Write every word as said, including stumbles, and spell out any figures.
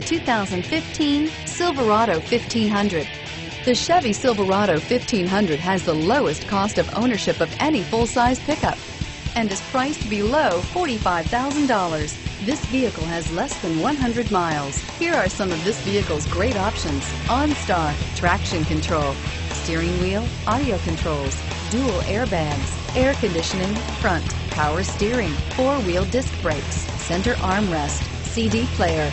The two thousand fifteen Silverado fifteen hundred. The Chevy Silverado fifteen hundred has the lowest cost of ownership of any full-size pickup and is priced below forty-five thousand dollars. This vehicle has less than one hundred miles. Here are some of this vehicle's great options: OnStar, traction control, steering wheel audio controls, dual airbags, air conditioning, front power steering, four-wheel disc brakes, center armrest, C D player,